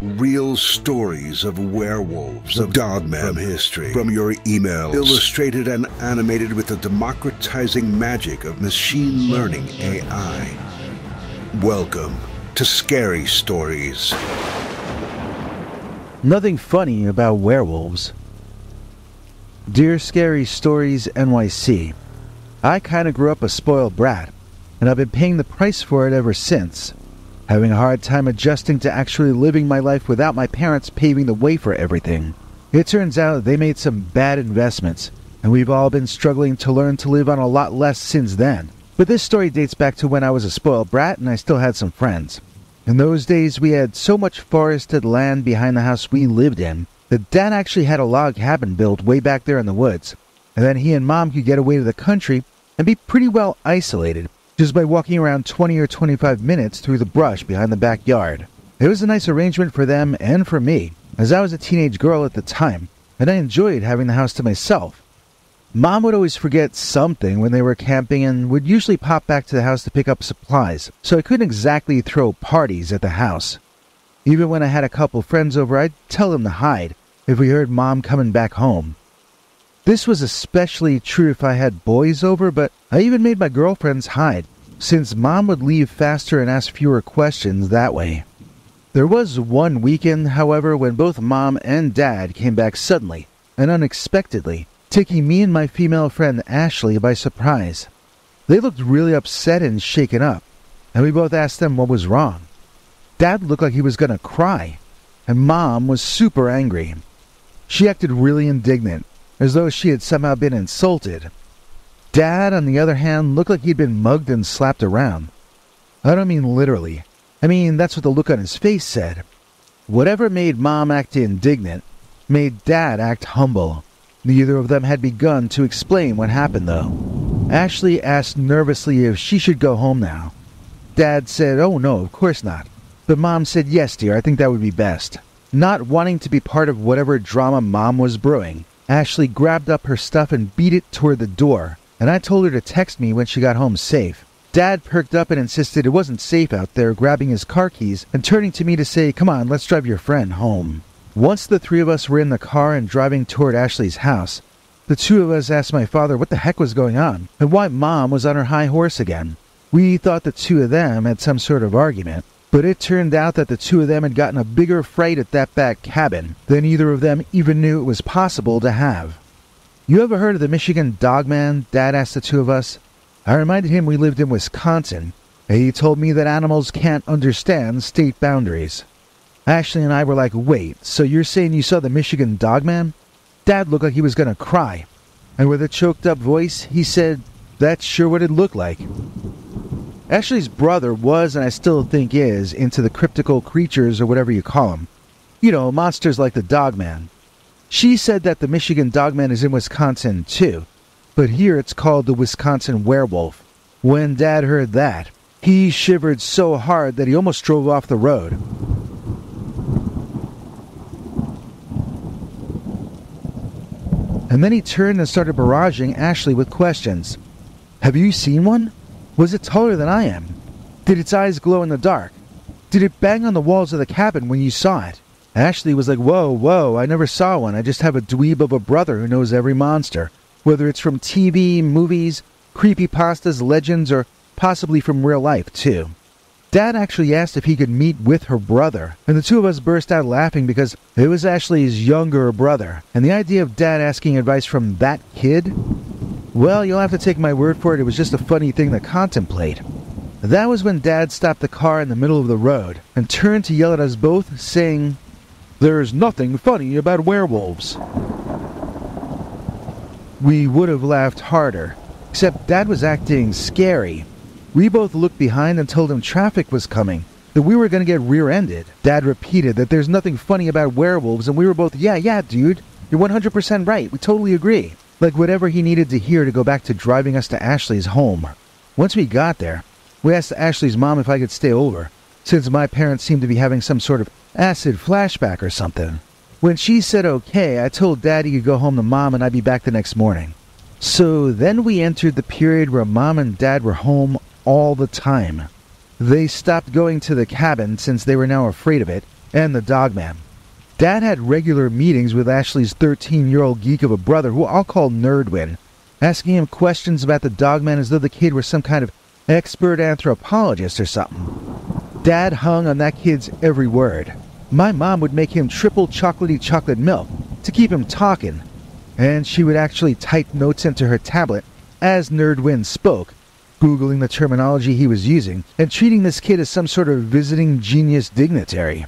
Real stories of werewolves, of dogmen, from history, from your emails, illustrated and animated with the democratizing magic of machine learning AI. Welcome to Scary Stories. Nothing funny about werewolves. Dear Scary Stories NYC, I kind of grew up a spoiled brat, and I've been paying the price for it ever since. Having a hard time adjusting to actually living my life without my parents paving the way for everything. It turns out they made some bad investments, and we've all been struggling to learn to live on a lot less since then. But this story dates back to when I was a spoiled brat and I still had some friends. In those days, we had so much forested land behind the house we lived in that Dad actually had a log cabin built way back there in the woods, and then he and Mom could get away to the country and be pretty well isolated just by walking around 20 or 25 minutes through the brush behind the backyard. It was a nice arrangement for them and for me, as I was a teenage girl at the time, and I enjoyed having the house to myself. Mom would always forget something when they were camping and would usually pop back to the house to pick up supplies, so I couldn't exactly throw parties at the house. Even when I had a couple friends over, I'd tell them to hide if we heard Mom coming back home. This was especially true if I had boys over, but I even made my girlfriends hide, since Mom would leave faster and ask fewer questions that way. There was one weekend, however, when both Mom and Dad came back suddenly and unexpectedly, taking me and my female friend Ashley by surprise. They looked really upset and shaken up, and we both asked them what was wrong. Dad looked like he was gonna cry, and Mom was super angry. She acted really indignant, as though she had somehow been insulted. Dad, on the other hand, looked like he'd been mugged and slapped around. I don't mean literally. I mean, that's what the look on his face said. Whatever made Mom act indignant made Dad act humble. Neither of them had begun to explain what happened, though. Ashley asked nervously if she should go home now. Dad said, "Oh no, of course not." But Mom said, "Yes, dear, I think that would be best." Not wanting to be part of whatever drama Mom was brewing, Ashley grabbed up her stuff and beat it toward the door, and I told her to text me when she got home safe. Dad perked up and insisted it wasn't safe out there, grabbing his car keys and turning to me to say, "Come on, let's drive your friend home." Once the three of us were in the car and driving toward Ashley's house, the two of us asked my father what the heck was going on and why Mom was on her high horse again. We thought the two of them had some sort of argument, but it turned out that the two of them had gotten a bigger fright at that back cabin than either of them even knew it was possible to have. "You ever heard of the Michigan Dogman?" Dad asked the two of us. I reminded him we lived in Wisconsin, and he told me that animals can't understand state boundaries. Ashley and I were like, "Wait, so you're saying you saw the Michigan Dogman?" Dad looked like he was gonna cry, and with a choked up voice, he said, "That's sure what it looked like." Ashley's brother was, and I still think is, into the cryptical creatures or whatever you call them. You know, monsters like the Dogman. She said that the Michigan Dogman is in Wisconsin too, but here it's called the Wisconsin Werewolf. When Dad heard that, he shivered so hard that he almost drove off the road. And then he turned and started barraging Ashley with questions. "Have you seen one? Was it taller than I am? Did its eyes glow in the dark? Did it bang on the walls of the cabin when you saw it?" Ashley was like, whoa, "I never saw one. I just have a dweeb of a brother who knows every monster, whether it's from TV, movies, creepypastas, legends, or possibly from real life, too." Dad actually asked if he could meet with her brother, and the two of us burst out laughing because it was Ashley's younger brother, and the idea of Dad asking advice from that kid? Well, you'll have to take my word for it, it was just a funny thing to contemplate. That was when Dad stopped the car in the middle of the road and turned to yell at us both, saying, "There's nothing funny about werewolves." We would have laughed harder, except Dad was acting scary. We both looked behind and told him traffic was coming, that we were going to get rear-ended. Dad repeated that there's nothing funny about werewolves, and we were both, yeah, dude, you're 100% right, we totally agree. Like whatever he needed to hear to go back to driving us to Ashley's home. Once we got there, we asked Ashley's mom if I could stay over, since my parents seemed to be having some sort of acid flashback or something. When she said okay, I told Dad he could go home to Mom and I'd be back the next morning. So then we entered the period where Mom and Dad were home all the time. They stopped going to the cabin since they were now afraid of it, and the Dogman. Dad had regular meetings with Ashley's 13-year-old geek of a brother, who I'll call Nerdwin, asking him questions about the Dogman as though the kid were some kind of expert anthropologist or something. Dad hung on that kid's every word. My mom would make him triple chocolatey chocolate milk to keep him talking, and she would actually type notes into her tablet as Nerdwin spoke, Googling the terminology he was using and treating this kid as some sort of visiting genius dignitary.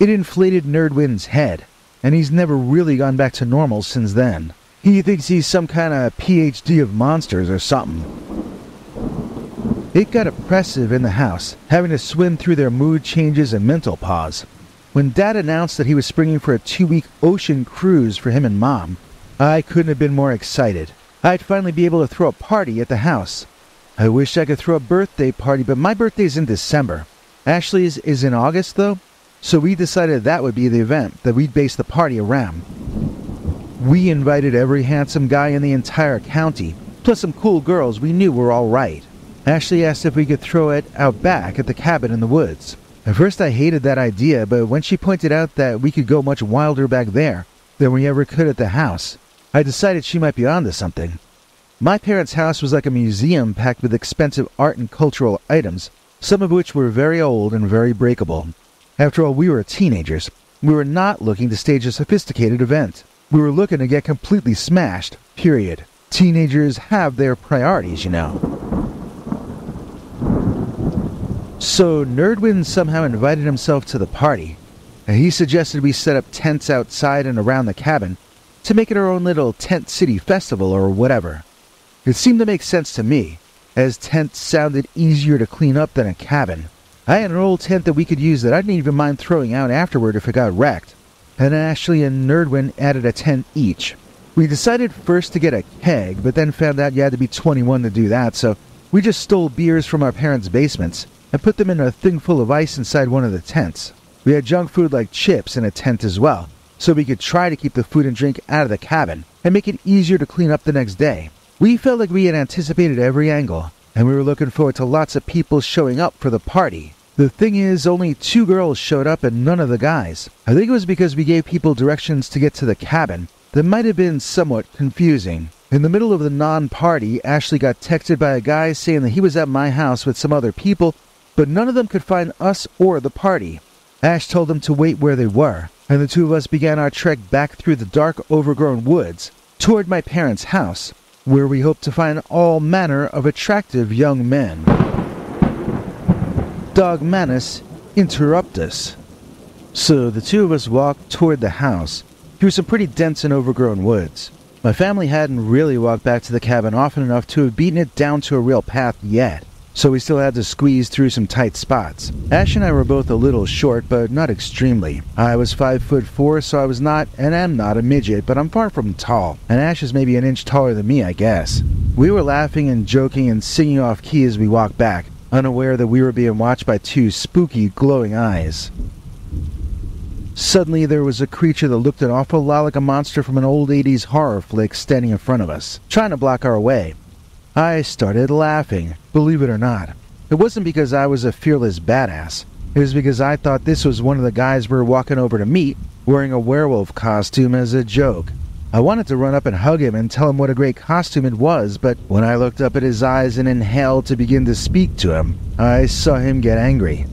It inflated Nerdwin's head, and he's never really gone back to normal since then. He thinks he's some kind of PhD of monsters or something. It got oppressive in the house, having to swim through their mood changes and mental pause. When Dad announced that he was springing for a 2-week ocean cruise for him and Mom, I couldn't have been more excited. I'd finally be able to throw a party at the house. I wish I could throw a birthday party, but my birthday's in December. Ashley's is in August, though, so we decided that would be the event that we'd base the party around. We invited every handsome guy in the entire county, plus some cool girls we knew were all right. Ashley asked if we could throw it out back at the cabin in the woods. At first I hated that idea, but when she pointed out that we could go much wilder back there than we ever could at the house, I decided she might be onto something. My parents' house was like a museum packed with expensive art and cultural items, some of which were very old and very breakable. After all, we were teenagers. We were not looking to stage a sophisticated event. We were looking to get completely smashed, period. Teenagers have their priorities, you know. So Nerdwin somehow invited himself to the party. He suggested we set up tents outside and around the cabin to make it our own little tent city festival or whatever. It seemed to make sense to me, as tents sounded easier to clean up than a cabin. I had an old tent that we could use that I didn't even mind throwing out afterward if it got wrecked, and Ashley and Nerdwin added a tent each. We decided first to get a keg, but then found out you had to be 21 to do that, so we just stole beers from our parents' basements and put them in a thing full of ice inside one of the tents. We had junk food like chips in a tent as well, so we could try to keep the food and drink out of the cabin and make it easier to clean up the next day. We felt like we had anticipated every angle, and we were looking forward to lots of people showing up for the party. The thing is, only 2 girls showed up and none of the guys. I think it was because we gave people directions to get to the cabin that might have been somewhat confusing. In the middle of the non-party, Ashley got texted by a guy saying that he was at my house with some other people, but none of them could find us or the party. Ash told them to wait where they were, and the 2 of us began our trek back through the dark, overgrown woods toward my parents' house, where we hoped to find all manner of attractive young men. Dogmanus interrupt us. So the 2 of us walked toward the house through some pretty dense and overgrown woods. My family hadn't really walked back to the cabin often enough to have beaten it down to a real path yet, so we still had to squeeze through some tight spots. Ash and I were both a little short, but not extremely. I was 5'4", so I was not, and am not, a midget, but I'm far from tall, and Ash is maybe an inch taller than me, I guess. We were laughing and joking and singing off key as we walked back, unaware that we were being watched by 2 spooky, glowing eyes. Suddenly there was a creature that looked an awful lot like a monster from an old 80s horror flick standing in front of us, trying to block our way. I started laughing, believe it or not. It wasn't because I was a fearless badass. It was because I thought this was one of the guys we were walking over to meet, wearing a werewolf costume as a joke. I wanted to run up and hug him and tell him what a great costume it was, but when I looked up at his eyes and inhaled to begin to speak to him, I saw him get angry.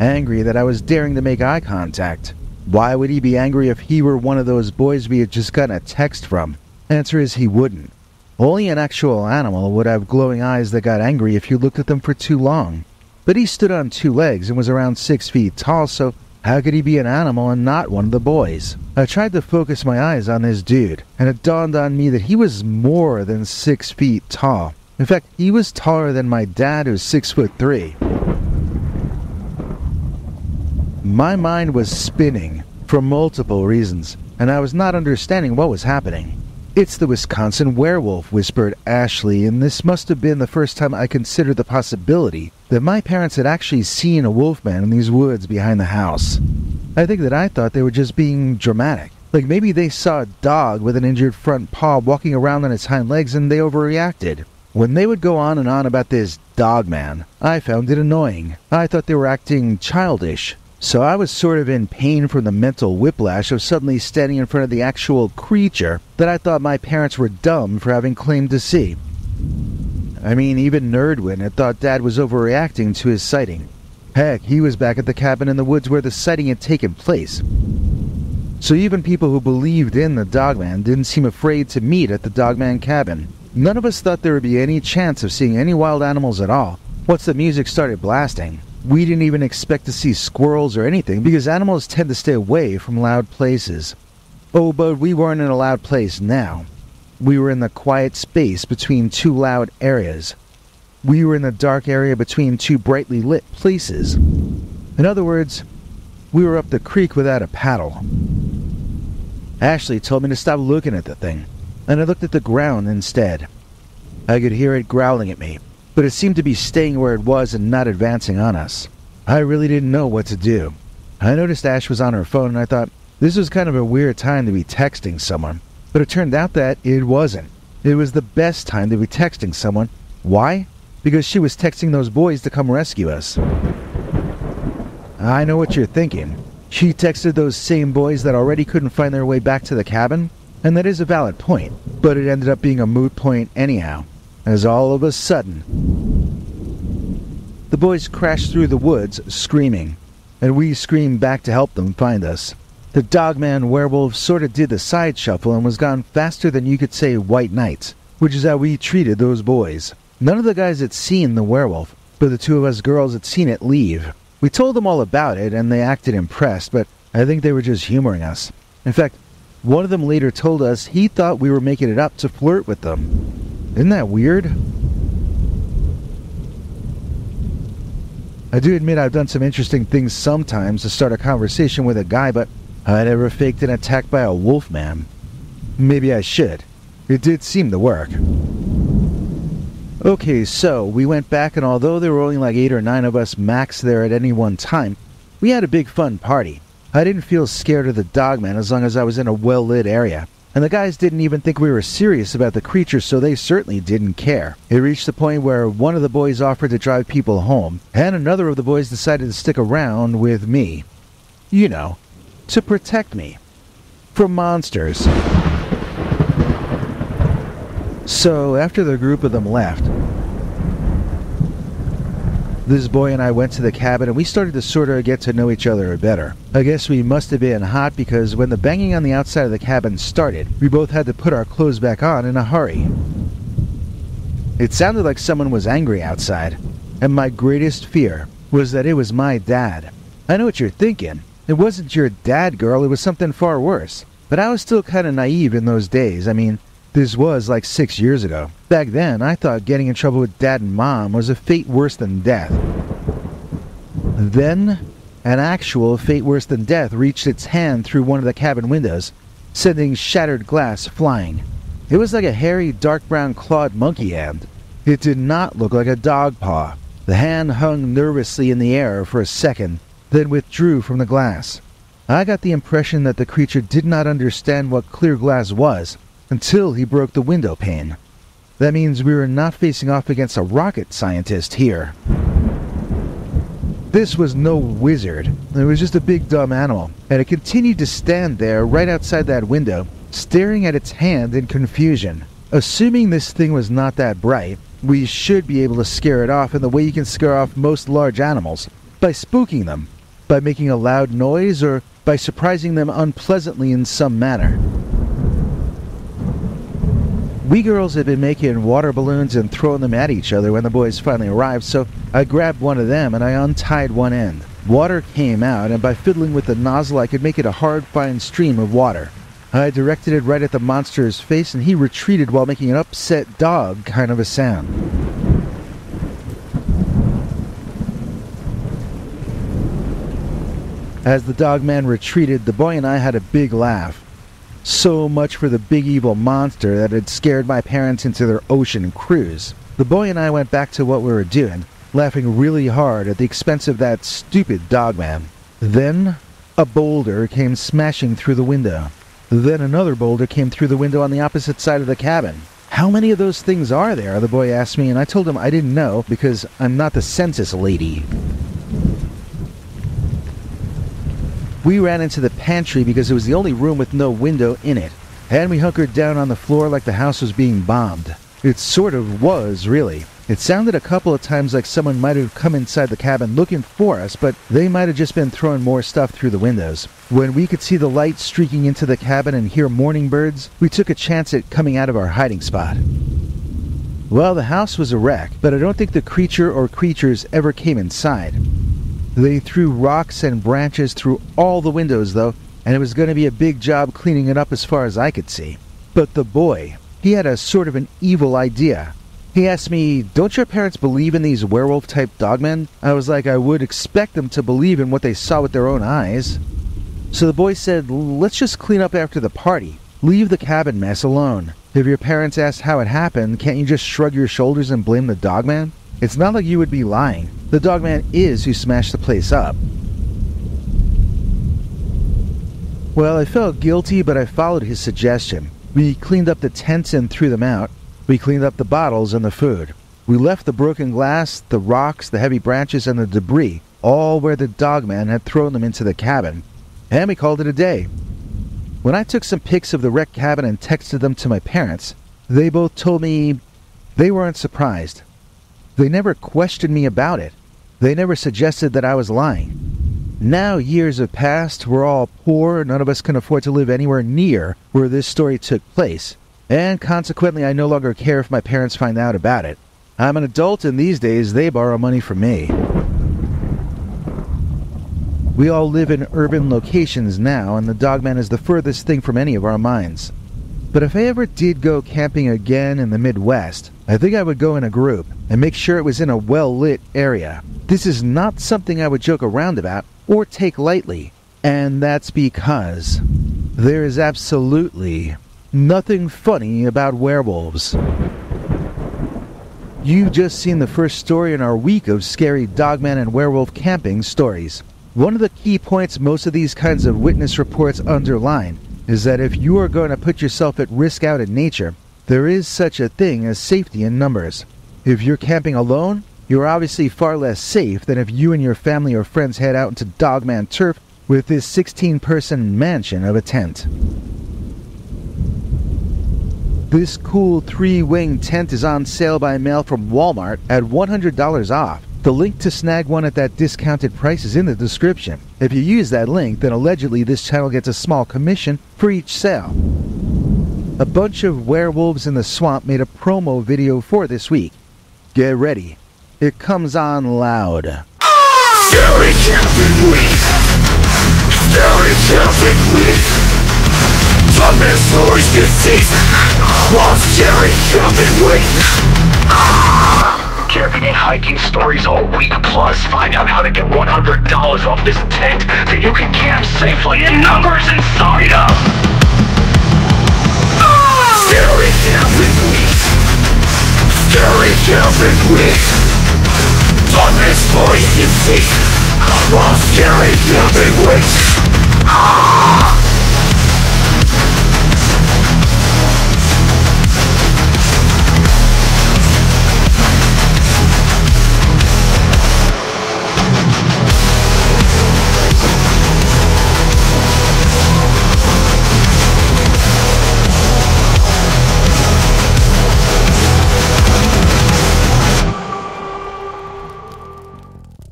Angry that I was daring to make eye contact. Why would he be angry if he were one of those boys we had just gotten a text from? Answer is he wouldn't. Only an actual animal would have glowing eyes that got angry if you looked at them for too long. But he stood on 2 legs and was around 6 feet tall, so how could he be an animal and not one of the boys? I tried to focus my eyes on this dude, and it dawned on me that he was more than 6 feet tall. In fact, he was taller than my dad, who's 6'3". My mind was spinning for multiple reasons, and I was not understanding what was happening. "It's the Wisconsin Werewolf," whispered Ashley, and this must have been the first time I considered the possibility that my parents had actually seen a wolfman in these woods behind the house. I think that I thought they were just being dramatic. Like maybe they saw a dog with an injured front paw walking around on its hind legs and they overreacted. When they would go on and on about this dog man, I found it annoying. I thought they were acting childish. So I was sort of in pain from the mental whiplash of suddenly standing in front of the actual creature that I thought my parents were dumb for having claimed to see. I mean, even Nerdwin had thought Dad was overreacting to his sighting. Heck, he was back at the cabin in the woods where the sighting had taken place. So even people who believed in the Dogman didn't seem afraid to meet at the Dogman cabin. None of us thought there would be any chance of seeing any wild animals at all. Once the music started blasting, we didn't even expect to see squirrels or anything because animals tend to stay away from loud places. Oh, but we weren't in a loud place now. We were in the quiet space between two loud areas. We were in the dark area between two brightly lit places. In other words, we were up the creek without a paddle. Ashley told me to stop looking at the thing, and I looked at the ground instead. I could hear it growling at me, but it seemed to be staying where it was and not advancing on us. I really didn't know what to do. I noticed Ash was on her phone and I thought, this was kind of a weird time to be texting someone. But it turned out that it wasn't. It was the best time to be texting someone. Why? Because she was texting those boys to come rescue us. I know what you're thinking. She texted those same boys that already couldn't find their way back to the cabin, and that is a valid point, but it ended up being a moot point anyhow, as all of a sudden, the boys crashed through the woods screaming, and we screamed back to help them find us. The Dogman werewolf sort of did the side shuffle and was gone faster than you could say white nights, which is how we treated those boys. None of the guys had seen the werewolf, but the two of us girls had seen it leave. We told them all about it and they acted impressed, but I think they were just humoring us. In fact, one of them later told us he thought we were making it up to flirt with them. Isn't that weird? I do admit I've done some interesting things sometimes to start a conversation with a guy, but I never faked an attack by a wolf, man. Maybe I should. It did seem to work. Okay, so we went back, and although there were only like 8 or 9 of us max there at any one time, we had a big fun party. I didn't feel scared of the Dogman as long as I was in a well-lit area. And the guys didn't even think we were serious about the creature, so they certainly didn't care. It reached the point where one of the boys offered to drive people home, and another of the boys decided to stick around with me. You know, to protect me from monsters. So after the group of them left, this boy and I went to the cabin and we started to sort of get to know each other better. I guess we must have been hot because when the banging on the outside of the cabin started, we both had to put our clothes back on in a hurry. It sounded like someone was angry outside, and my greatest fear was that it was my dad. I know what you're thinking. It wasn't your dad, girl, it was something far worse. But I was still kind of naive in those days. I mean, this was like 6 years ago. Back then, I thought getting in trouble with Dad and Mom was a fate worse than death. Then, an actual fate worse than death reached its hand through one of the cabin windows, sending shattered glass flying. It was like a hairy, dark brown clawed monkey hand. It did not look like a dog paw. The hand hung nervously in the air for a second, then withdrew from the glass. I got the impression that the creature did not understand what clear glass was until he broke the window pane. That means we were not facing off against a rocket scientist here. This was no wizard. It was just a big dumb animal, and it continued to stand there right outside that window, staring at its hand in confusion. Assuming this thing was not that bright, we should be able to scare it off in the way you can scare off most large animals, by spooking them, by making a loud noise, or by surprising them unpleasantly in some manner. We girls had been making water balloons and throwing them at each other when the boys finally arrived, so I grabbed one of them and I untied one end. Water came out, and by fiddling with the nozzle I could make it a hard, fine stream of water. I directed it right at the monster's face and he retreated while making an upset dog kind of a sound. As the Dogman retreated, the boy and I had a big laugh. So much for the big evil monster that had scared my parents into their ocean cruise. The boy and I went back to what we were doing, laughing really hard at the expense of that stupid Dogman. Then, a boulder came smashing through the window. Then another boulder came through the window on the opposite side of the cabin. How many of those things are there? The boy asked me, and I told him I didn't know because I'm not the census lady. We ran into the pantry because it was the only room with no window in it, and we hunkered down on the floor like the house was being bombed. It sort of was, really. It sounded a couple of times like someone might have come inside the cabin looking for us, but they might have just been throwing more stuff through the windows. When we could see the light streaking into the cabin and hear mourning birds, we took a chance at coming out of our hiding spot. Well, the house was a wreck, but I don't think the creature or creatures ever came inside. They threw rocks and branches through all the windows, though, and it was going to be a big job cleaning it up as far as I could see. But the boy, he had a sort of an evil idea. He asked me, "Don't your parents believe in these werewolf-type dogmen?" I was like, I would expect them to believe in what they saw with their own eyes. So the boy said, "Let's just clean up after the party. Leave the cabin mess alone. If your parents asked how it happened, can't you just shrug your shoulders and blame the dogman? It's not like you would be lying. The dogman is who smashed the place up." Well, I felt guilty, but I followed his suggestion. We cleaned up the tents and threw them out. We cleaned up the bottles and the food. We left the broken glass, the rocks, the heavy branches, and the debris, all where the dogman had thrown them into the cabin. And we called it a day. When I took some pics of the wrecked cabin and texted them to my parents, they both told me they weren't surprised. They never questioned me about it. They never suggested that I was lying. Now years have passed, we're all poor, none of us can afford to live anywhere near where this story took place. And consequently, I no longer care if my parents find out about it. I'm an adult, and these days, they borrow money from me. We all live in urban locations now, and the dogman is the furthest thing from any of our minds. But if I ever did go camping again in the Midwest, I think I would go in a group and make sure it was in a well-lit area. This is not something I would joke around about or take lightly. And that's because there is absolutely nothing funny about werewolves. You've just seen the first story in our week of scary dogman and werewolf camping stories. One of the key points most of these kinds of witness reports underline is that if you are going to put yourself at risk out in nature, there is such a thing as safety in numbers. If you're camping alone, you're obviously far less safe than if you and your family or friends head out into dogman turf with this 16-person mansion of a tent. This cool 3-wing tent is on sale by mail from Walmart at $100 off. The link to snag one at that discounted price is in the description. If you use that link, then allegedly this channel gets a small commission for each sale. A bunch of werewolves in the swamp made a promo video for this week. Get ready. It comes on loud. Scary Camping Week! Scary Camping Week! Dogman stories this season on Jerry Gilbert Witt. Camping and hiking stories all week, plus find out how to get $100 off this tent that you can camp safely in numbers inside of. Scary Gilbert Witt. Scary Gilbert Witt. Dogman stories this season on Jerry Gilbert Witt.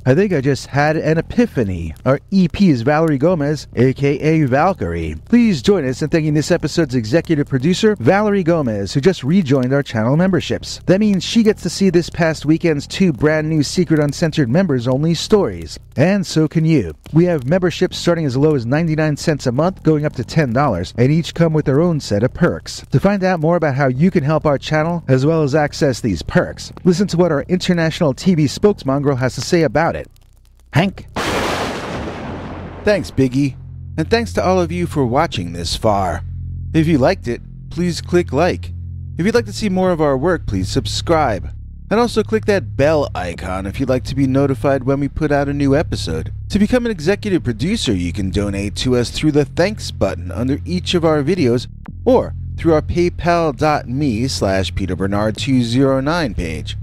I think I just had an epiphany. Our EP is Valerie Gomez, aka Valkyrie. Please join us in thanking this episode's executive producer, Valerie Gomez, who just rejoined our channel memberships. That means she gets to see this past weekend's 2 brand new secret uncensored members-only stories. And so can you. We have memberships starting as low as 99 cents a month, going up to $10, and each come with their own set of perks. To find out more about how you can help our channel, as well as access these perks, listen to what our international TV spokesmongrel has to say about it. Hank. Thanks, Biggie, and thanks to all of you for watching this far. If you liked it, please click like. If you'd like to see more of our work, please subscribe. And also click that bell icon if you'd like to be notified when we put out a new episode. To become an executive producer, you can donate to us through the thanks button under each of our videos or through our paypal.me/peterbernard209 page.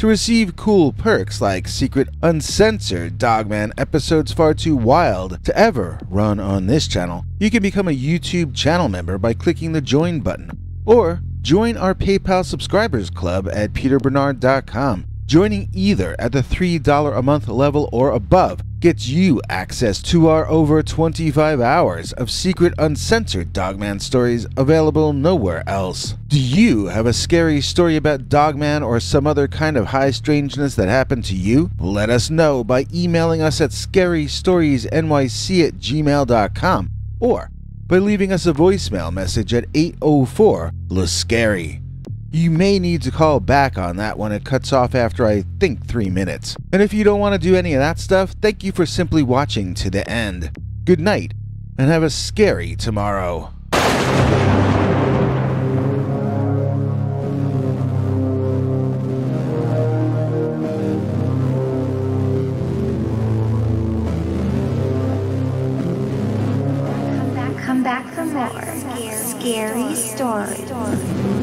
to receive cool perks like secret uncensored Dogman episodes far too wild to ever run on this channel, you can become a YouTube channel member by clicking the join button, or join our PayPal subscribers club at peterbernard.com. Joining either at the $3 a month level or above gets you access to our over 25 hours of secret uncensored Dogman stories available nowhere else. Do you have a scary story about Dogman or some other kind of high strangeness that happened to you? Let us know by emailing us at scarystoriesnyc@gmail.com or by leaving us a voicemail message at 804-LA-SCARY. You may need to call back on that one. It cuts off after I think 3 minutes. And if you don't want to do any of that stuff, thank you for simply watching to the end. Good night, and have a scary tomorrow. Come back for more Scary Stories.